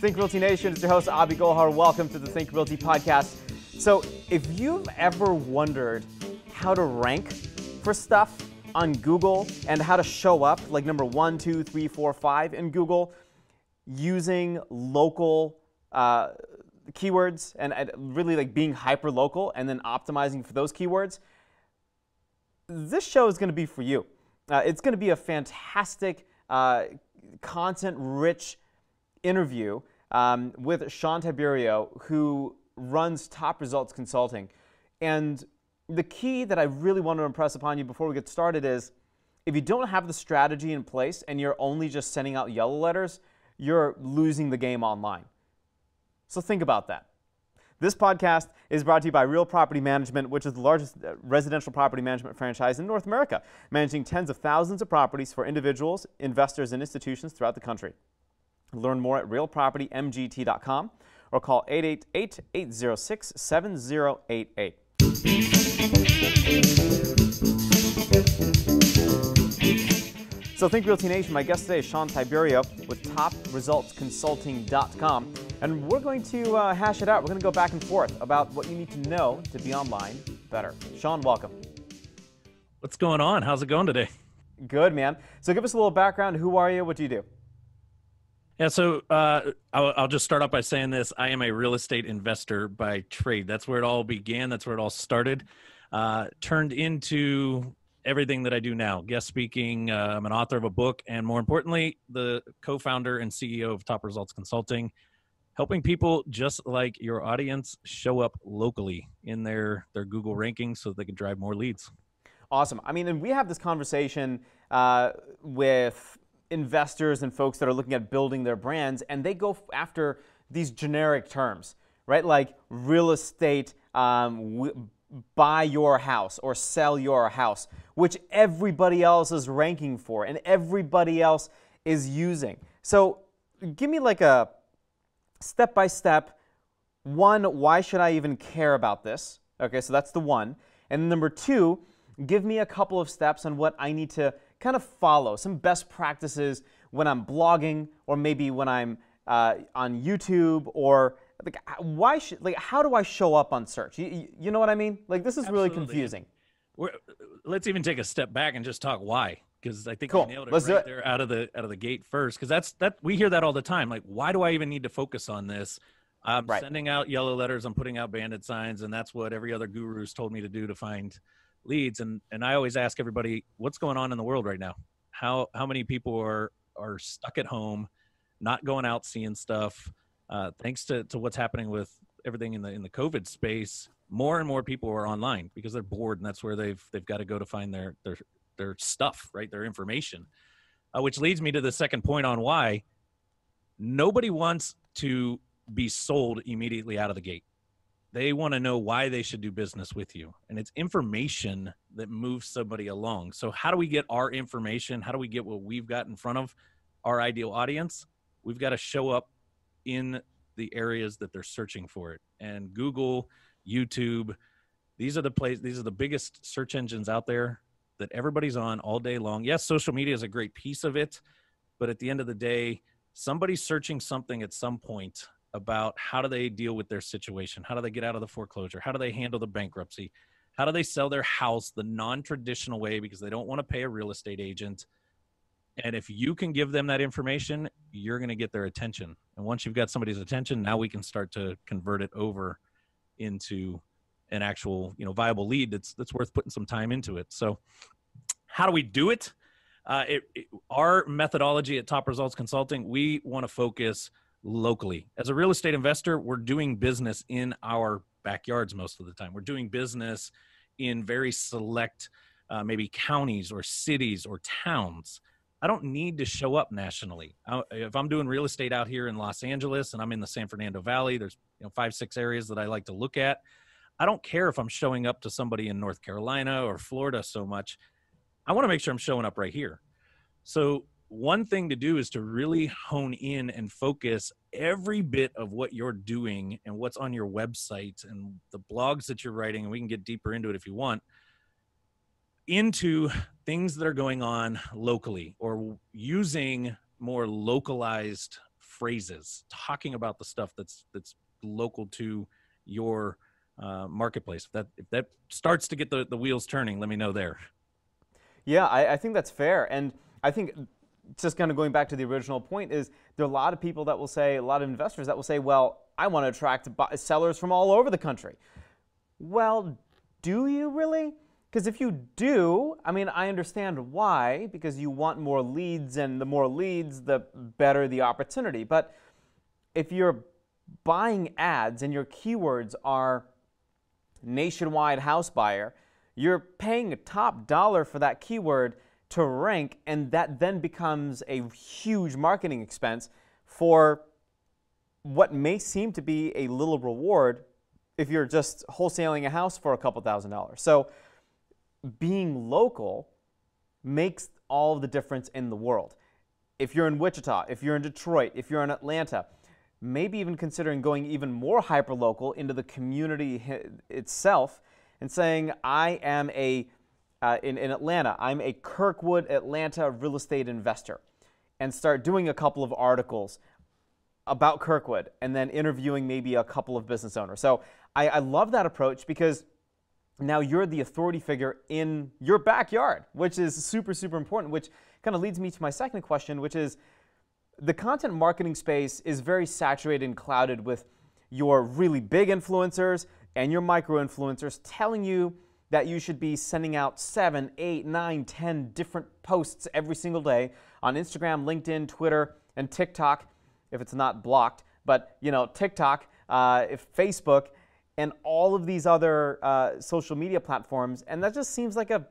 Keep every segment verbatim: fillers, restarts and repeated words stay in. Think Realty Nation, it's your host, Avi Golhar. Welcome to the Think Realty Podcast. So if you've ever wondered how to rank for stuff on Google and how to show up like number one, two, three, four, five in Google using local uh, keywords and really like being hyper local and then optimizing for those keywords, this show is going to be for you. Uh, it's going to be a fantastic, uh, content-rich interview um, with Shawn Tiberio, who runs Top Results Consulting. And the key that I really want to impress upon you before we get started is, if you don't have the strategy in place and you're only just sending out yellow letters, you're losing the game online. So think about that. This podcast is brought to you by Real Property Management, which is the largest residential property management franchise in North America, managing tens of thousands of properties for individuals, investors, and institutions throughout the country. Learn more at real property m g t dot com or call eight eight eight, eight zero six, seven zero eight eight. So Think Realty Nation, my guest today is Shawn Tiberio with top results consulting dot com. And we're going to uh, hash it out. We're going to go back and forth about what you need to know to be online better. Shawn, welcome. What's going on? How's it going today? Good, man. So give us a little background. Who are you? What do you do? Yeah, so uh, I'll, I'll just start off by saying this. I am a real estate investor by trade. That's where it all began. That's where it all started. Uh, turned into everything that I do now. Guest speaking, uh, I'm an author of a book, and more importantly, the co-founder and C E O of Top Results Consulting, helping people just like your audience show up locally in their, their Google rankings so they can drive more leads. Awesome. I mean, and we have this conversation uh, with investors and folks that are looking at building their brands, and they go after these generic terms, right? Like real estate, um, buy your house or sell your house, which everybody else is ranking for and everybody else is using. So give me like a step by step. One, why should I even care about this? Okay, so that's the one. And number two, give me a couple of steps on what I need to kind of follow, some best practices when I'm blogging or maybe when I'm uh, on YouTube, or like why should like how do I show up on search? You, you know what I mean? Like this is Absolutely. really confusing. We're, let's even take a step back and just talk why, because I think cool. we nailed it let's right there out of the out of the gate first. Because that's that we hear that all the time. Like, why do I even need to focus on this? I'm right. sending out yellow letters. I'm putting out bandit signs, and that's what every other guru's told me to do to find leads. And and I always ask everybody, what's going on in the world right now? How how many people are are stuck at home, not going out seeing stuff? Uh, thanks to to what's happening with everything in the in the COVID space, more and more people are online because they're bored, and that's where they've they've got to go to find their their their stuff, right? Their information, uh, which leads me to the second point on why nobody wants to be sold immediately out of the gate. They want to know why they should do business with you. And it's information that moves somebody along. So how do we get our information? How do we get what we've got in front of our ideal audience? We've got to show up in the areas that they're searching for it. And Google, YouTube, these are the places, these are the biggest search engines out there that everybody's on all day long. Yes, social media is a great piece of it, but at the end of the day, somebody's searching something at some point about how do they deal with their situation? How do they get out of the foreclosure? How do they handle the bankruptcy? How do they sell their house the non-traditional way because they don't want to pay a real estate agent? And if you can give them that information, you're going to get their attention. And once you've got somebody's attention, now we can start to convert it over into an actual, you know, viable lead that's that's worth putting some time into it. So how do we do it? Uh, it, it our methodology at Top Results Consulting, we want to focus locally. As a real estate investor, we're doing business in our backyards most of the time. We're doing business in very select, uh, maybe counties or cities or towns. I don't need to show up nationally. I, if I'm doing real estate out here in Los Angeles and I'm in the San Fernando Valley, there's you know, five, six areas that I like to look at. I don't care if I'm showing up to somebody in North Carolina or Florida so much. I want to make sure I'm showing up right here. So one thing to do is to really hone in and focus every bit of what you're doing and what's on your website and the blogs that you're writing, and we can get deeper into it if you want. into things that are going on locally, or using more localized phrases, talking about the stuff that's that's local to your uh, marketplace. If that, if that starts to get the, the wheels turning, let me know there. Yeah, I, I think that's fair. And I think just kind of going back to the original point is there are a lot of people that will say, a lot of investors that will say, well, I want to attract sellers from all over the country. Well, do you really? Because if you do, I mean, I understand why, because you want more leads, and the more leads, the better the opportunity. But if you're buying ads and your keywords are nationwide house buyer, you're paying a top dollar for that keyword to rank, and that then becomes a huge marketing expense for what may seem to be a little reward if you're just wholesaling a house for a couple thousand dollars. So being local makes all the difference in the world. If you're in Wichita, if you're in Detroit, if you're in Atlanta, maybe even considering going even more hyper-local into the community itself and saying, I am a, uh, in, in Atlanta, I'm a Kirkwood, Atlanta real estate investor, and start doing a couple of articles about Kirkwood and then interviewing maybe a couple of business owners. So I, I love that approach, because now you're the authority figure in your backyard, which is super, super important, which kind of leads me to my second question, which is the content marketing space is very saturated and clouded with your really big influencers and your micro-influencers telling you that you should be sending out seven, eight, nine, ten different posts every single day on Instagram, LinkedIn, Twitter, and TikTok, if it's not blocked, but you know, TikTok, uh, if Facebook, and all of these other uh, social media platforms, and that just seems like a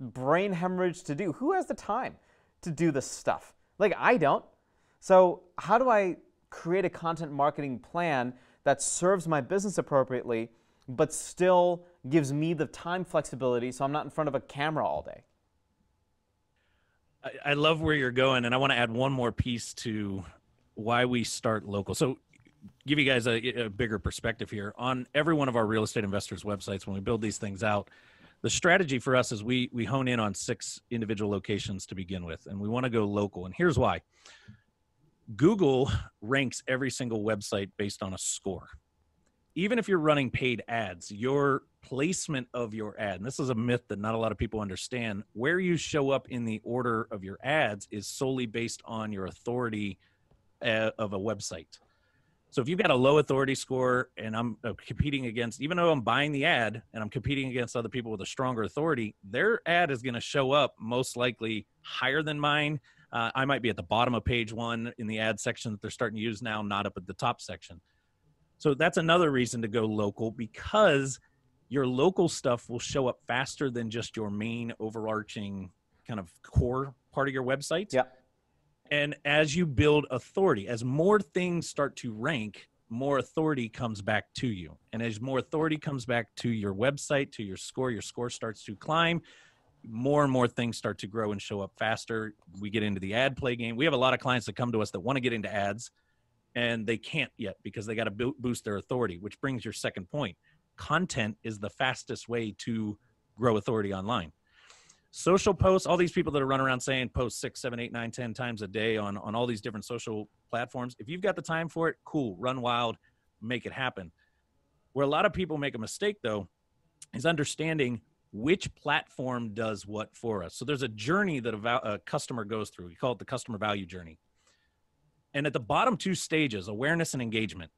brain hemorrhage to do. Who has the time to do this stuff? Like, I don't. So how do I create a content marketing plan that serves my business appropriately, but still gives me the time flexibility so I'm not in front of a camera all day? I, I love where you're going, and I want to add one more piece to why we start local. So give you guys a, a bigger perspective here. On every one of our real estate investors' websites, when we build these things out, the strategy for us is we, we hone in on six individual locations to begin with, and we want to go local. And here's why. Google ranks every single website based on a score. Even if you're running paid ads, your placement of your ad, and this is a myth that not a lot of people understand, where you show up in the order of your ads is solely based on your authority uh, of a website. So if you've got a low authority score and I'm competing against, even though I'm buying the ad and I'm competing against other people with a stronger authority, their ad is going to show up most likely higher than mine. Uh, I might be at the bottom of page one in the ad section that they're starting to use now, not up at the top section. So that's another reason to go local, because your local stuff will show up faster than just your main overarching kind of core part of your website. Yeah. And as you build authority, as more things start to rank, more authority comes back to you. And as more authority comes back to your website, to your score, your score starts to climb, more and more things start to grow and show up faster. We get into the ad play game. We have a lot of clients that come to us that want to get into ads, and they can't yet because they got to bo- boost their authority, which brings your second point. Content is the fastest way to grow authority online. Social posts, all these people that are running around saying post six, seven, eight, nine, ten times a day on, on all these different social platforms. If you've got the time for it, cool, run wild, make it happen. Where a lot of people make a mistake, though, is understanding which platform does what for us. So there's a journey that a, a customer goes through. We call it the customer value journey. And at the bottom two stages, awareness and engagement,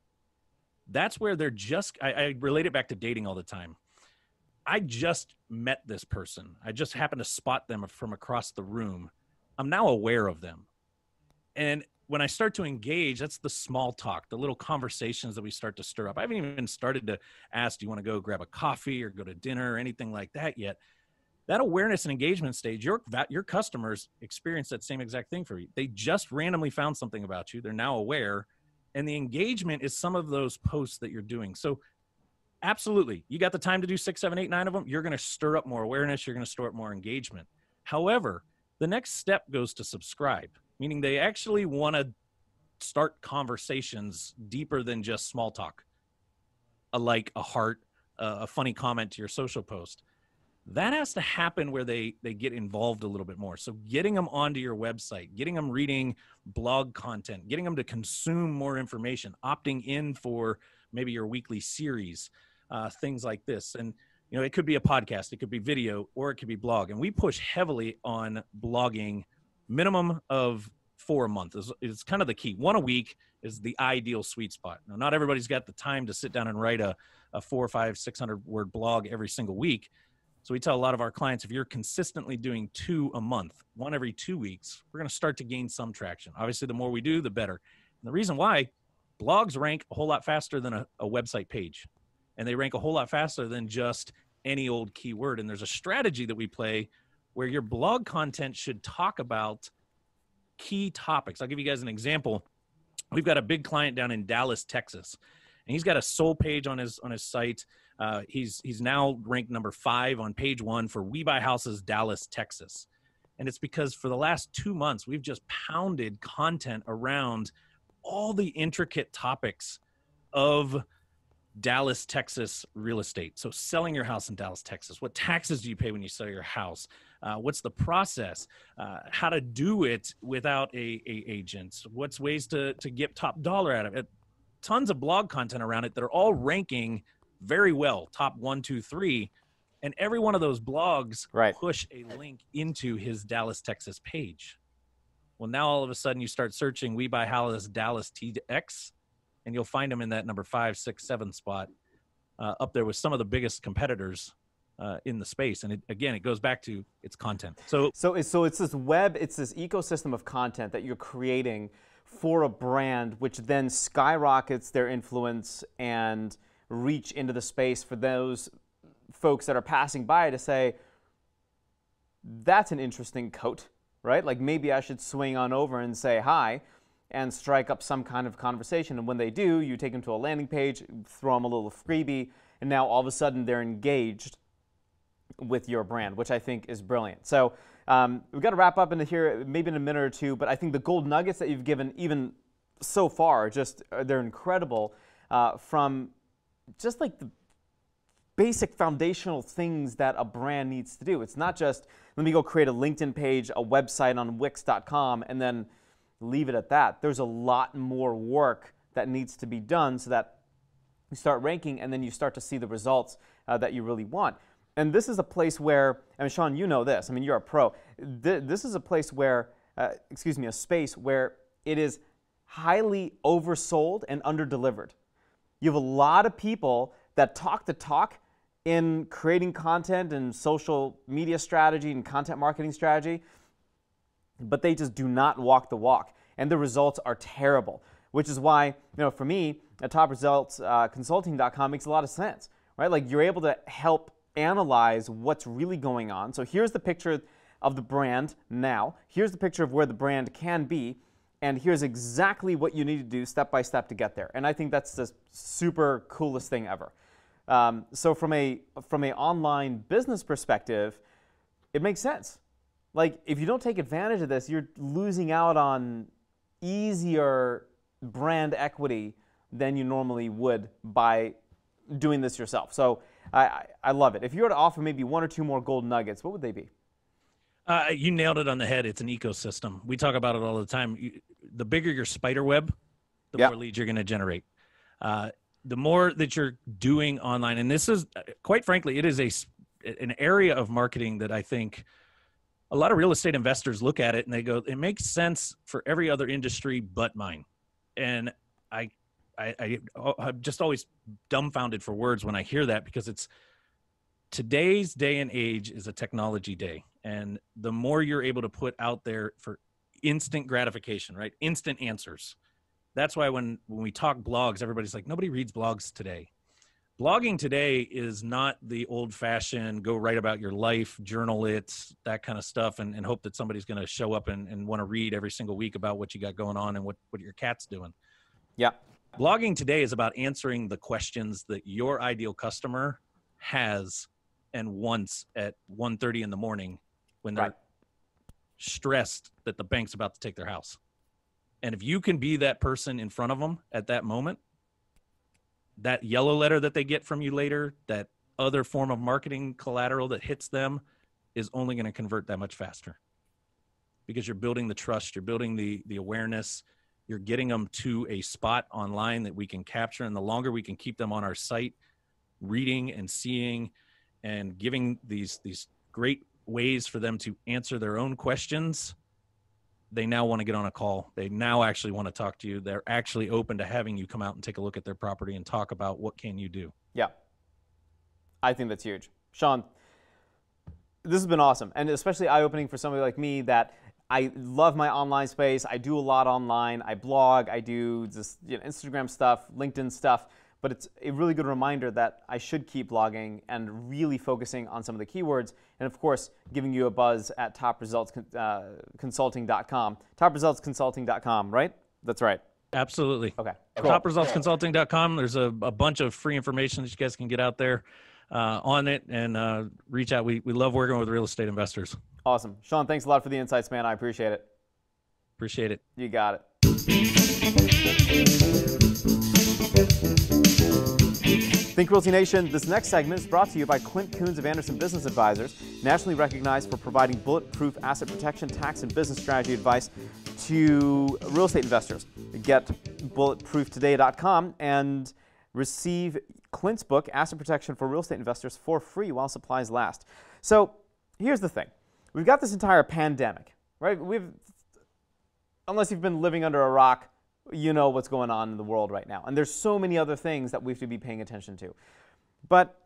that's where they're just, I, I relate it back to dating all the time. I just met this person. I just happened to spot them from across the room. I'm now aware of them. And when I start to engage, that's the small talk, the little conversations that we start to stir up. I haven't even started to ask, do you want to go grab a coffee or go to dinner or anything like that yet? That awareness and engagement stage, your, your customers experience that same exact thing for you. They just randomly found something about you. They're now aware. And the engagement is some of those posts that you're doing. So absolutely. You got the time to do six, seven, eight, nine of them. You're going to stir up more awareness. You're going to stir up more engagement. However, the next step goes to subscribe, meaning they actually want to start conversations deeper than just small talk, a like, a heart, a funny comment to your social post. that has to happen where they, they get involved a little bit more. So getting them onto your website, getting them reading blog content, getting them to consume more information, opting in for maybe your weekly series, uh, things like this. And, you know, it could be a podcast, it could be video, or it could be blog. And we push heavily on blogging, minimum of four a month is, is kind of the key. One a week is the ideal sweet spot. Now, not everybody's got the time to sit down and write a, a four or five, six hundred word blog every single week. So we tell a lot of our clients, if you're consistently doing two a month, one every two weeks, we're going to start to gain some traction. Obviously, the more we do, the better. And the reason why, blogs rank a whole lot faster than a, a website page. And they rank a whole lot faster than just any old keyword. And there's a strategy that we play where your blog content should talk about key topics. I'll give you guys an example. We've got a big client down in Dallas, Texas, and he's got a sole page on his on his site. Uh, he's he's now ranked number five on page one for We Buy Houses, Dallas, Texas. And it's because for the last two months, we've just pounded content around all the intricate topics of Dallas, Texas real estate. So selling your house in Dallas, Texas, what taxes do you pay when you sell your house? Uh, what's the process? Uh, how to do it without a, a agent? What's ways to, to get top dollar out of it? Tons of blog content around it that are all ranking very well, top one, two, three. And every one of those blogs right. push a link into his Dallas, Texas page. Well, now all of a sudden you start searching We Buy Houses Dallas T X, and you'll find them in that number five, six, seven spot, uh, up there with some of the biggest competitors uh, in the space. And it, again, it goes back to its content. So, so it's, so it's this web, it's this ecosystem of content that you're creating for a brand, which then skyrockets their influence and reach into the space for those folks that are passing by to say, that's an interesting coat, right? Like maybe I should swing on over and say hi and strike up some kind of conversation. And when they do, you take them to a landing page, throw them a little freebie, and now all of a sudden they're engaged with your brand, which I think is brilliant. So um, we've got to wrap up into here maybe in a minute or two, but I think the gold nuggets that you've given even so far, just they're incredible, uh, from just like the basic foundational things that a brand needs to do. It's not just, let me go create a LinkedIn page, a website on Wix dot com, and then leave it at that. There's a lot more work that needs to be done so that you start ranking and then you start to see the results uh, that you really want. And this is a place where, I mean, Shawn, you know this. I mean, you're a pro. Th this is a place where, uh, excuse me, a space where it is highly oversold and underdelivered. You have a lot of people that talk the talk in creating content and social media strategy and content marketing strategy, but they just do not walk the walk, and the results are terrible, which is why, you know, for me, at top results consulting dot com makes a lot of sense, right? Like you're able to help analyze what's really going on. So here's the picture of the brand now, here's the picture of where the brand can be, and here's exactly what you need to do step by step to get there. And I think that's the super coolest thing ever. Um, so from a, from a online business perspective, it makes sense. Like, if you don't take advantage of this, you're losing out on easier brand equity than you normally would by doing this yourself. So I, I love it. If you were to offer maybe one or two more gold nuggets, what would they be? Uh, you nailed it on the head. It's an ecosystem. We talk about it all the time. You, the bigger your spider web, the yep. more leads you're going to generate. Uh, the more that you're doing online, and this is, quite frankly, it is a, an area of marketing that I think a lot of real estate investors look at it and they go, it makes sense for every other industry but mine. And I, I, I, I'm just always dumbfounded for words when I hear that, because it's today's day and age is a technology day. And the more you're able to put out there for instant gratification, right? Instant answers. That's why when, when we talk blogs, everybody's like, nobody reads blogs today. Blogging today is not the old-fashioned go write about your life, journal it, that kind of stuff, and, and hope that somebody's going to show up and, and want to read every single week about what you got going on and what, what your cat's doing. Yeah. Blogging today is about answering the questions that your ideal customer has and wants at one thirty in the morning when they're right. stressed that the bank's about to take their house. And if you can be that person in front of them at that moment, that yellow letter that they get from you later, that other form of marketing collateral that hits them is only going to convert that much faster, because you're building the trust, you're building the, the awareness, you're getting them to a spot online that we can capture. And the longer we can keep them on our site, reading and seeing and giving these, these great ways for them to answer their own questions, they now want to get on a call. They now actually want to talk to you. They're actually open to having you come out and take a look at their property and talk about what can you do. Yeah, I think that's huge. Shawn, this has been awesome, and especially eye-opening for somebody like me that I love my online space. I do a lot online. I blog. I do this, you know, Instagram stuff, LinkedIn stuff. But it's a really good reminder that I should keep blogging and really focusing on some of the keywords. And of course, giving you a buzz at top results consulting dot com. top results consulting dot com, right? That's right. Absolutely. Okay. Cool. top results consulting dot com. There's a, a bunch of free information that you guys can get out there uh, on it, and uh, reach out. We, we love working with real estate investors. Awesome. Shawn, thanks a lot for the insights, man. I appreciate it. Appreciate it. You got it. Think Realty Nation, this next segment is brought to you by Clint Coons of Anderson Business Advisors, nationally recognized for providing bulletproof asset protection, tax, and business strategy advice to real estate investors. Get bulletproof today dot com and receive Clint's book, Asset Protection for Real Estate Investors, for free while supplies last. So here's the thing. We've got this entire pandemic, right? We've, unless you've been living under a rock, you know what's going on in the world right now. And there's so many other things that we have to be paying attention to. But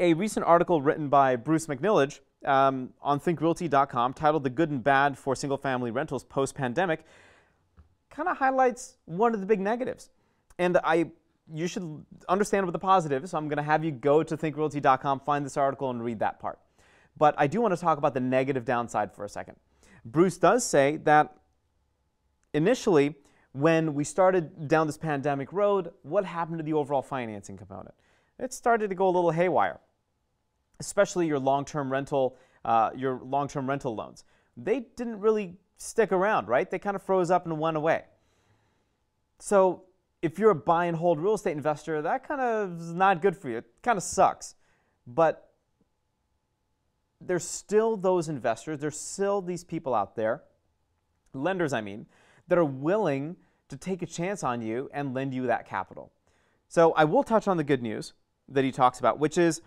a recent article written by Bruce McNillage um, on Think Realty dot com, titled The Good and Bad for Single-Family Rentals Post-Pandemic, kind of highlights one of the big negatives. And I, you should understand what the positive is, so I'm going to have you go to Think Realty dot com, find this article, and read that part. But I do want to talk about the negative downside for a second. Bruce does say that initially, when we started down this pandemic road, what happened to the overall financing component? It started to go a little haywire, especially your long-term rental, uh, your long-term rental loans. They didn't really stick around, right? They kind of froze up and went away. So if you're a buy and hold real estate investor, that kind of is not good for you. It kind of sucks. But there's still those investors, there's still these people out there, lenders I mean, that are willing to take a chance on you and lend you that capital. So I will touch on the good news that he talks about, which is,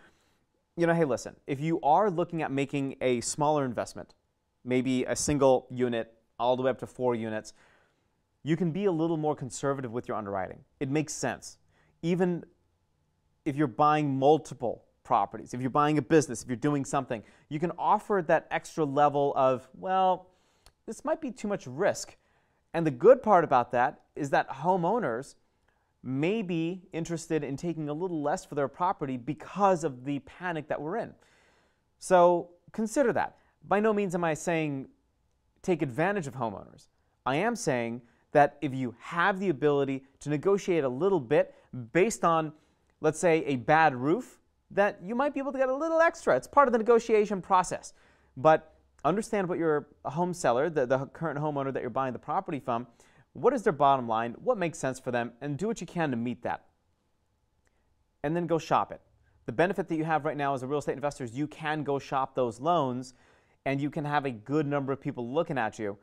you know, hey, listen, if you are looking at making a smaller investment, maybe a single unit all the way up to four units, you can be a little more conservative with your underwriting. It makes sense. Even if you're buying multiple properties, if you're buying a business, if you're doing something, you can offer that extra level of, well, this might be too much risk. And the good part about that is that homeowners may be interested in taking a little less for their property because of the panic that we're in. So consider that. By no means am I saying take advantage of homeowners. I am saying that if you have the ability to negotiate a little bit based on, let's say, a bad roof, that you might be able to get a little extra. It's part of the negotiation process. But understand what your home seller, the, the current homeowner that you're buying the property from, what is their bottom line, what makes sense for them, and do what you can to meet that. And then go shop it. The benefit that you have right now as a real estate investor is you can go shop those loans, and you can have a good number of people looking at you,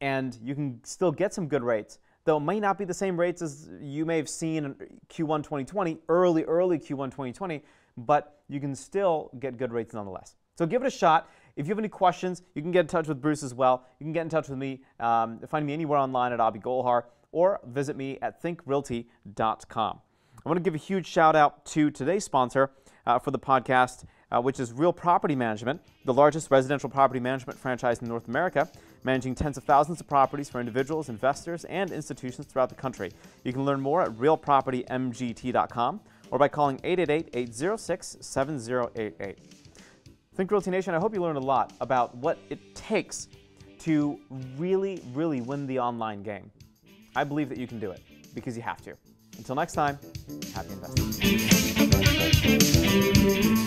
and you can still get some good rates, though it may not be the same rates as you may have seen in Q one twenty twenty, early, early Q one twenty twenty, but you can still get good rates nonetheless. So give it a shot. If you have any questions, you can get in touch with Bruce as well. You can get in touch with me. Um, find me anywhere online at Avi Golhar, or visit me at think realty dot com. I want to give a huge shout out to today's sponsor uh, for the podcast, uh, which is Real Property Management, the largest residential property management franchise in North America, managing tens of thousands of properties for individuals, investors, and institutions throughout the country. You can learn more at real property m g t dot com or by calling eight eight eight, eight zero six, seven zero eight eight. Think Realty Nation, I hope you learned a lot about what it takes to really, really win the online game. I believe that you can do it because you have to. Until next time, happy investing.